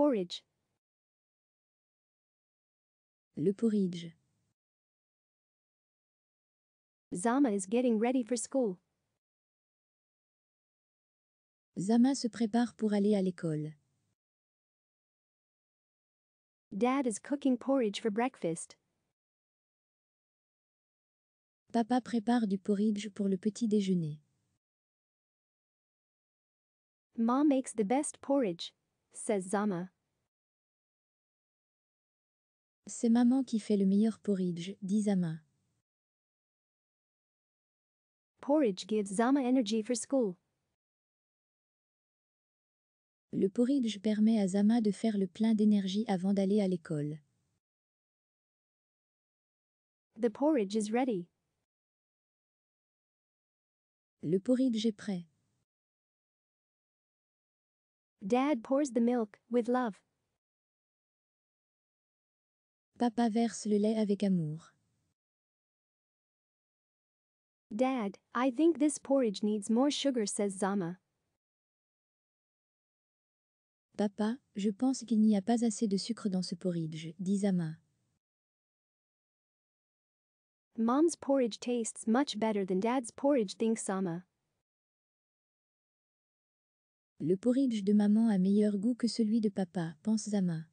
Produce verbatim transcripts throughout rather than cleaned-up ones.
Porridge. Le porridge. Zama is getting ready for school. Zama se prépare pour aller à l'école. Dad is cooking porridge for breakfast. Papa prépare du porridge pour le petit déjeuner. Mom makes the best porridge, says Zama. C'est maman qui fait le meilleur porridge, dit Zama. Porridge gives Zama energy for school. Le porridge permet à Zama de faire le plein d'énergie avant d'aller à l'école. The porridge is ready. Le porridge est prêt. Dad pours the milk with love. Papa verse le lait avec amour. Dad, I think this porridge needs more sugar, says Zama. Papa, je pense qu'il n'y a pas assez de sucre dans ce porridge, dit Zama. Mom's porridge tastes much better than Dad's porridge, thinks Zama. Le porridge de maman a meilleur goût que celui de papa, pense Zama.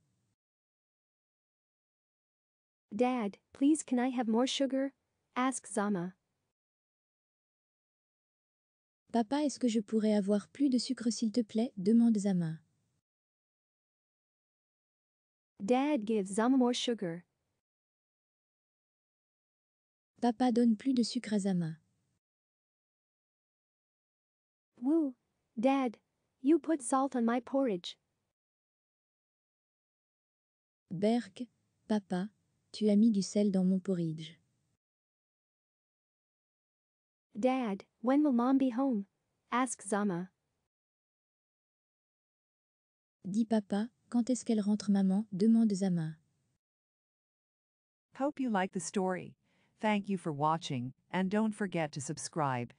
Dad, please can I have more sugar? Asks Zama. Papa, est-ce que je pourrais avoir plus de sucre s'il te plaît? Demande Zama. Dad gives Zama more sugar. Papa donne plus de sucre à Zama. Woo, Dad, you put salt on my porridge. Berk, papa, tu as mis du sel dans mon porridge. Dad, when will mom be home? Asks Zama. Dis papa, quand est-ce qu'elle rentre maman? Demande Zama. Hope you like the story. Thank you for watching, and don't forget to subscribe.